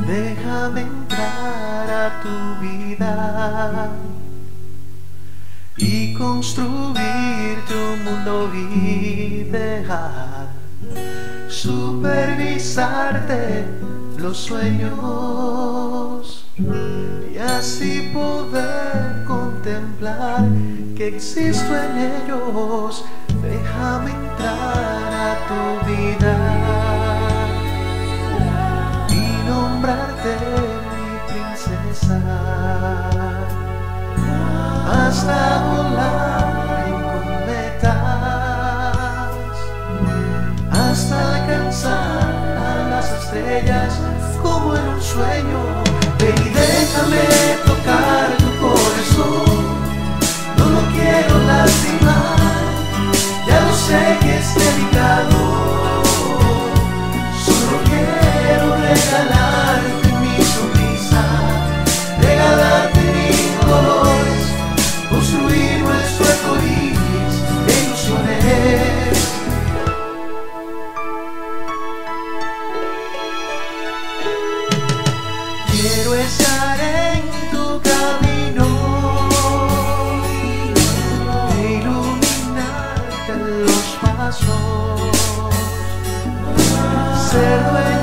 Déjame entrar a tu vida y construir tu mundo ideal, supervisarte los sueños y así poder contemplar que existo en ellos. Déjame entrar a tu vida y nombrarte mi princesa, hasta volar en cometas, hasta alcanzar a las estrellas como en un sueño. Ven y déjame tocar tu corazón, no lo quiero lastimar, ya lo sé que es delicado, solo quiero regalarte mi sonrisa, regalarte mi color, construir nuestro arcoíris de ilusiones. Quiero estar en tu camino, e iluminarte en los pasos, ser dueño